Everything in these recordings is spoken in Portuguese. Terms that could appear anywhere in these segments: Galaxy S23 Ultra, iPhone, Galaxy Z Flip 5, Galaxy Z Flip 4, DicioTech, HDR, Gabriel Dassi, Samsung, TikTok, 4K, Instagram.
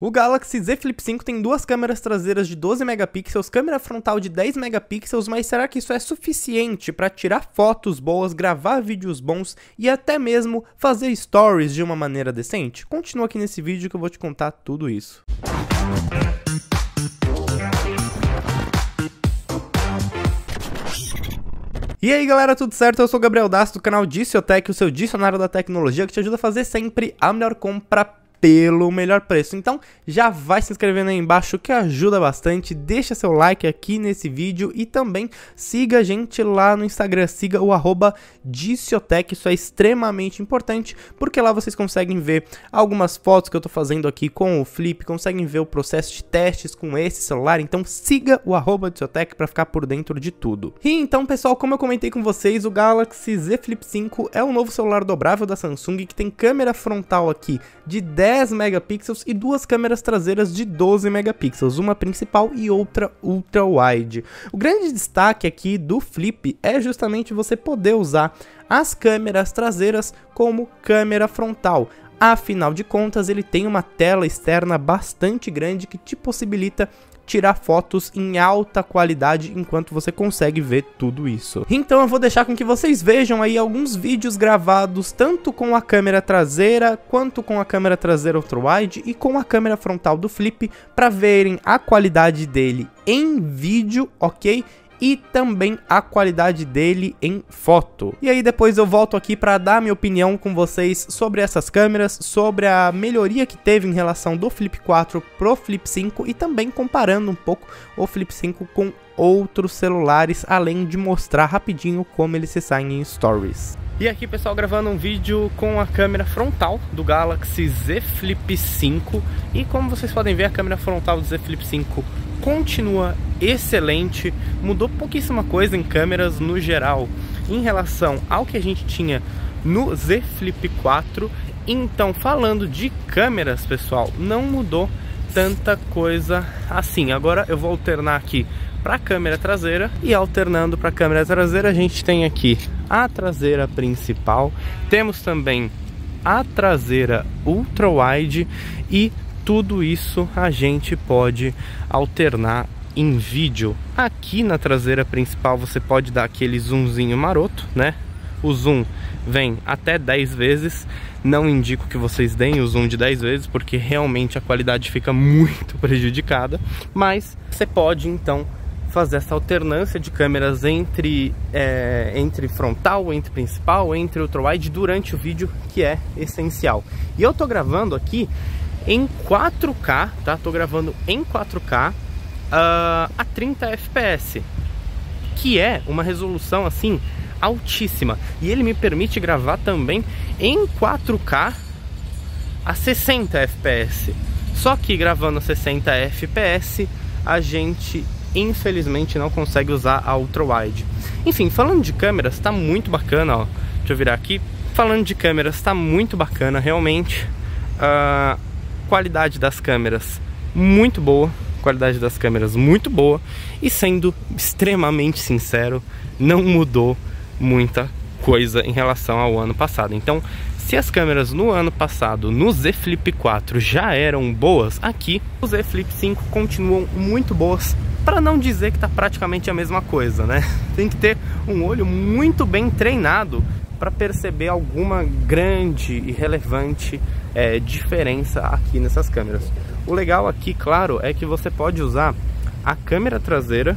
O Galaxy Z Flip 5 tem duas câmeras traseiras de 12 megapixels, câmera frontal de 10 megapixels, mas será que isso é suficiente para tirar fotos boas, gravar vídeos bons e até mesmo fazer stories de uma maneira decente? Continua aqui nesse vídeo que eu vou te contar tudo isso. E aí galera, tudo certo? Eu sou o Gabriel Dassi do canal DicioTech, o seu dicionário da tecnologia que te ajuda a fazer sempre a melhor compra pelo melhor preço. Então já vai se inscrevendo aí embaixo que ajuda bastante, deixa seu like aqui nesse vídeo e também siga a gente lá no Instagram, siga o @DicioTech, isso é extremamente importante porque lá vocês conseguem ver algumas fotos que eu tô fazendo aqui com o Flip, conseguem ver o processo de testes com esse celular, então siga o @DicioTech para ficar por dentro de tudo. E então pessoal, como eu comentei com vocês, o Galaxy Z Flip 5 é o novo celular dobrável da Samsung que tem câmera frontal aqui de 10 megapixels e duas câmeras traseiras de 12 megapixels, uma principal e outra ultra wide. O grande destaque aqui do Flip é justamente você poder usar as câmeras traseiras como câmera frontal. Afinal de contas, ele tem uma tela externa bastante grande que te possibilita tirar fotos em alta qualidade enquanto você consegue ver tudo isso. Então eu vou deixar com que vocês vejam aí alguns vídeos gravados tanto com a câmera traseira quanto com a câmera traseira ultra-wide e com a câmera frontal do Flip para verem a qualidade dele em vídeo, ok? E também a qualidade dele em foto. E aí depois eu volto aqui para dar minha opinião com vocês sobre essas câmeras, sobre a melhoria que teve em relação do Flip 4 pro Flip 5 e também comparando um pouco o Flip 5 com outros celulares, além de mostrar rapidinho como eles se saem em stories. E aqui pessoal, gravando um vídeo com a câmera frontal do Galaxy Z Flip 5 e como vocês podem ver, a câmera frontal do Z Flip 5 continua excelente, mudou pouquíssima coisa em câmeras no geral em relação ao que a gente tinha no Z Flip 4. Então, falando de câmeras, pessoal, não mudou tanta coisa assim. Agora eu vou alternar aqui para a câmera traseira e alternando para a câmera traseira a gente tem aqui a traseira principal, temos também a traseira ultra wide e tudo isso a gente pode alternar em vídeo. Aqui na traseira principal você pode dar aquele zoomzinho maroto, né? O zoom vem até 10 vezes. Não indico que vocês deem o zoom de 10 vezes, porque realmente a qualidade fica muito prejudicada. Mas você pode então fazer essa alternância de câmeras entre frontal, entre principal, entre ultra-wide durante o vídeo, que é essencial. E eu tô gravando aqui em 4K, tá? Tô gravando em 4K a 30 fps, que é uma resolução assim altíssima. E ele me permite gravar também em 4K a 60 fps. Só que gravando a 60 fps, a gente infelizmente não consegue usar a ultra wide. Enfim, falando de câmeras, tá muito bacana, ó. Deixa eu virar aqui. Falando de câmeras, tá muito bacana realmente. Qualidade das câmeras muito boa, qualidade das câmeras muito boa, e sendo extremamente sincero, não mudou muita coisa em relação ao ano passado. Então, se as câmeras no ano passado no Z Flip 4 já eram boas, aqui o Z Flip 5 continuam muito boas, para não dizer que tá praticamente a mesma coisa, né? Tem que ter um olho muito bem treinado para perceber alguma grande e relevante diferença aqui nessas câmeras. O legal aqui, claro, é que você pode usar a câmera traseira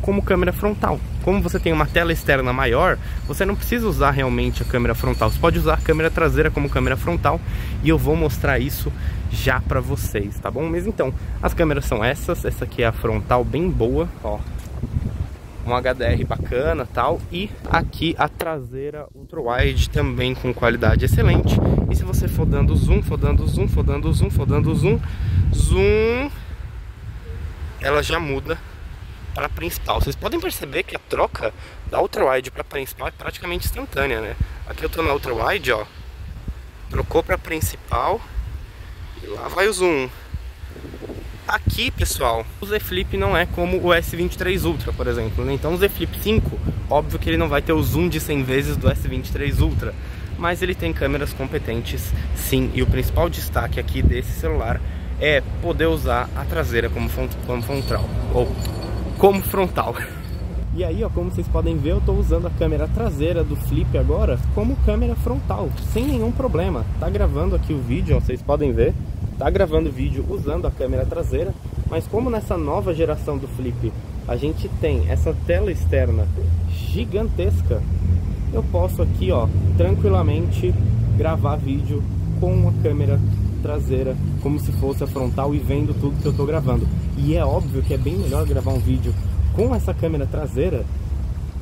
como câmera frontal. Como você tem uma tela externa maior, você não precisa usar realmente a câmera frontal. Você pode usar a câmera traseira como câmera frontal e eu vou mostrar isso já para vocês, tá bom? Mas então, as câmeras são essas. Essa aqui é a frontal bem boa, ó. Um HDR bacana tal, e aqui a traseira ultra-wide também com qualidade excelente. E se você for dando zoom, for dando zoom, for dando zoom, for dando zoom, ela já muda para principal. Vocês podem perceber que a troca da ultra-wide para principal é praticamente instantânea, né? Aqui eu tô na ultra-wide, ó, trocou para principal e lá vai o zoom. Aqui, pessoal, o Z Flip não é como o S23 Ultra, por exemplo, né? Então o Z Flip 5, óbvio que ele não vai ter o zoom de 100 vezes do S23 Ultra, mas ele tem câmeras competentes sim, e o principal destaque aqui desse celular é poder usar a traseira como frontal. E aí, ó, como vocês podem ver, eu tô usando a câmera traseira do Flip agora como câmera frontal, sem nenhum problema. Tá gravando aqui o vídeo, ó, vocês podem ver, tá gravando o vídeo usando a câmera traseira, mas como nessa nova geração do Flip a gente tem essa tela externa gigantesca, eu posso aqui, ó, tranquilamente gravar vídeo com a câmera traseira como se fosse a frontal e vendo tudo que eu tô gravando. E é óbvio que é bem melhor gravar um vídeo com essa câmera traseira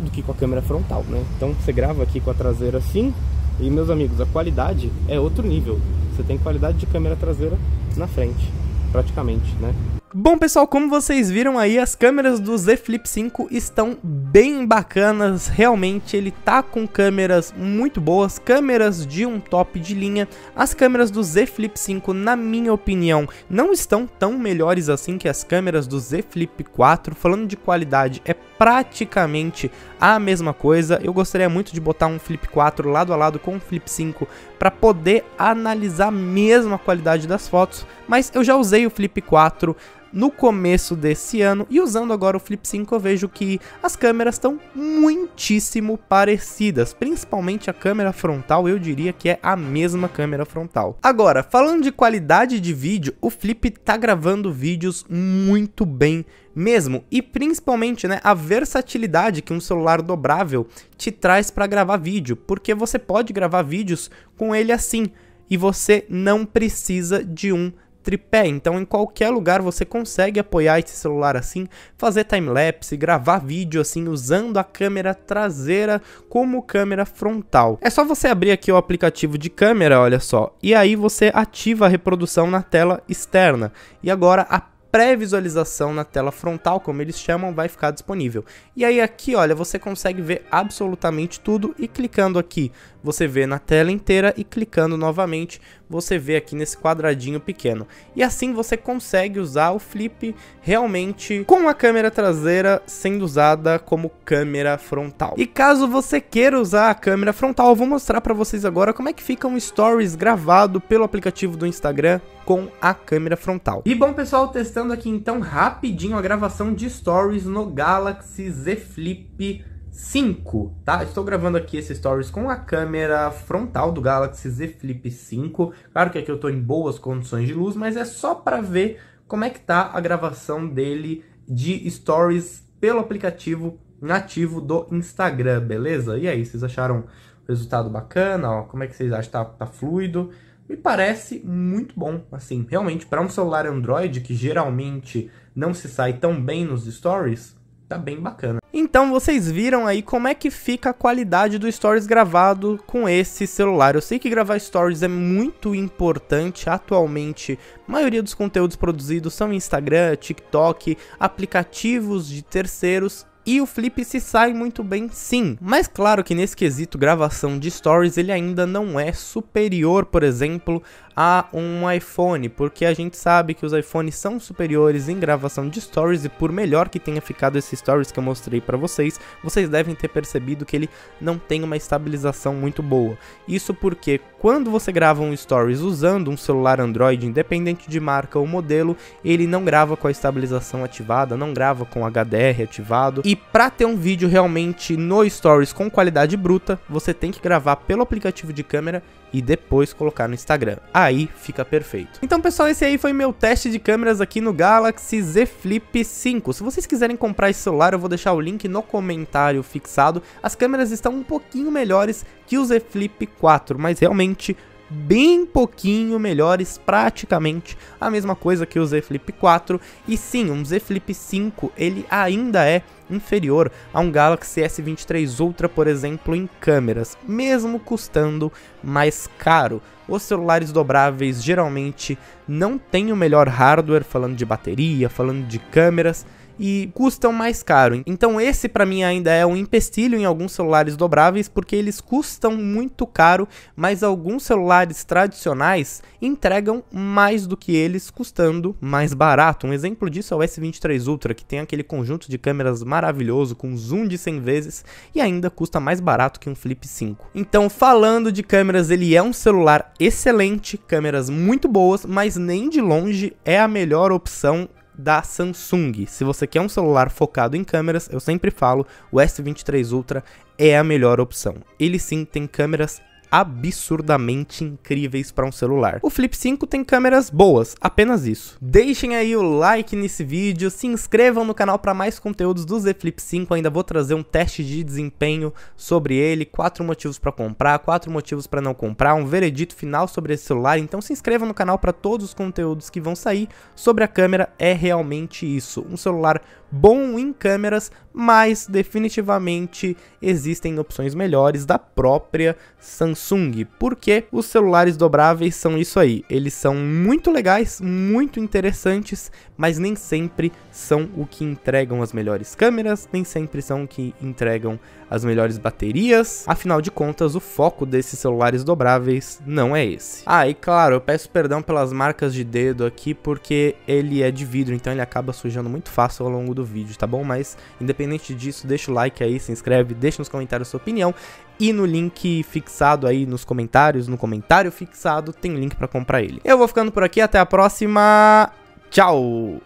do que com a câmera frontal, né? Então você grava aqui com a traseira assim e, meus amigos, a qualidade é outro nível. Você tem qualidade de câmera traseira na frente, praticamente, né? Bom, pessoal, como vocês viram aí, as câmeras do Z Flip 5 estão bem bacanas, realmente ele tá com câmeras muito boas, câmeras de um top de linha. As câmeras do Z Flip 5, na minha opinião, não estão tão melhores assim que as câmeras do Z Flip 4, falando de qualidade, é praticamente a mesma coisa. Eu gostaria muito de botar um Flip 4 lado a lado com um Flip 5 para poder analisar mesmo a qualidade das fotos, mas eu já usei o Flip 4 no começo desse ano e usando agora o Flip 5 eu vejo que as câmeras estão muitíssimo parecidas, principalmente a câmera frontal, eu diria que é a mesma câmera frontal. Agora, falando de qualidade de vídeo, o Flip tá gravando vídeos muito bem mesmo, e principalmente, né, a versatilidade que um celular dobrável te traz para gravar vídeo, porque você pode gravar vídeos com ele assim e você não precisa de um tripé, então em qualquer lugar você consegue apoiar esse celular assim, fazer timelapse, gravar vídeo assim, usando a câmera traseira como câmera frontal. É só você abrir aqui o aplicativo de câmera, olha só, e aí você ativa a reprodução na tela externa, e agora a pré-visualização na tela frontal, como eles chamam, vai ficar disponível. E aí aqui, olha, você consegue ver absolutamente tudo, e clicando aqui você vê na tela inteira, e clicando novamente você vê aqui nesse quadradinho pequeno. E assim você consegue usar o Flip realmente com a câmera traseira sendo usada como câmera frontal. E caso você queira usar a câmera frontal, eu vou mostrar para vocês agora como é que fica um Stories gravado pelo aplicativo do Instagram com a câmera frontal. E bom, pessoal, testando aqui então rapidinho a gravação de Stories no Galaxy Z Flip 5, tá? Estou gravando aqui esse Stories com a câmera frontal do Galaxy Z Flip 5. Claro que aqui eu estou em boas condições de luz, mas é só para ver como é que tá a gravação dele de Stories pelo aplicativo nativo do Instagram, beleza? E aí, vocês acharam o resultado bacana? Ó, como é que vocês acham? Tá fluido? Me parece muito bom, assim, realmente, para um celular Android que geralmente não se sai tão bem nos Stories, tá bem bacana. Então vocês viram aí como é que fica a qualidade do Stories gravado com esse celular. Eu sei que gravar Stories é muito importante atualmente. A maioria dos conteúdos produzidos são Instagram, TikTok, aplicativos de terceiros. E o Flip se sai muito bem, sim. Mas claro que nesse quesito gravação de Stories ele ainda não é superior, por exemplo, a um iPhone, porque a gente sabe que os iPhones são superiores em gravação de Stories, e por melhor que tenha ficado esse Stories que eu mostrei para vocês, vocês devem ter percebido que ele não tem uma estabilização muito boa. Isso porque quando você grava um Stories usando um celular Android, independente de marca ou modelo, ele não grava com a estabilização ativada, não grava com HDR ativado. E para ter um vídeo realmente no Stories com qualidade bruta, você tem que gravar pelo aplicativo de câmera e depois colocar no Instagram. Aí fica perfeito. Então, pessoal, esse aí foi meu teste de câmeras aqui no Galaxy Z Flip 5. Se vocês quiserem comprar esse celular, eu vou deixar o link no comentário fixado. As câmeras estão um pouquinho melhores que o Z Flip 4, mas realmente bem pouquinho melhores, praticamente a mesma coisa que o Z Flip 4. E sim, um Z Flip 5 ele ainda é inferior a um Galaxy S23 Ultra, por exemplo, em câmeras, mesmo custando mais caro. Os celulares dobráveis geralmente não têm o melhor hardware, falando de bateria, falando de câmeras, e custam mais caro. Então esse para mim ainda é um empecilho em alguns celulares dobráveis, porque eles custam muito caro, mas alguns celulares tradicionais entregam mais do que eles custando mais barato. Um exemplo disso é o S23 Ultra, que tem aquele conjunto de câmeras maravilhoso com zoom de 100 vezes e ainda custa mais barato que um Flip 5. Então, falando de câmeras, ele é um celular excelente, câmeras muito boas, mas nem de longe é a melhor opção da Samsung. Se você quer um celular focado em câmeras, eu sempre falo, o S23 Ultra é a melhor opção. Ele sim tem câmeras absurdamente incríveis para um celular. O Flip 5 tem câmeras boas, apenas isso. Deixem aí o like nesse vídeo, se inscrevam no canal para mais conteúdos do Z Flip 5, ainda vou trazer um teste de desempenho sobre ele, 4 motivos para comprar, 4 motivos para não comprar, um veredito final sobre esse celular, então se inscrevam no canal para todos os conteúdos que vão sair sobre a câmera. É realmente isso, um celular bom em câmeras, mas definitivamente existem opções melhores da própria Samsung, porque os celulares dobráveis são isso aí, eles são muito legais, muito interessantes, mas nem sempre são o que entregam as melhores câmeras, nem sempre são o que entregam as melhores baterias, afinal de contas o foco desses celulares dobráveis não é esse. Ah, e claro, eu peço perdão pelas marcas de dedo aqui, porque ele é de vidro, então ele acaba sujando muito fácil ao longo do vídeo, tá bom? Mas independente disso, deixa o like aí, se inscreve, deixa nos comentários a sua opinião, e no link fixado aí nos comentários, no comentário fixado, tem link pra comprar ele. Eu vou ficando por aqui, até a próxima, tchau!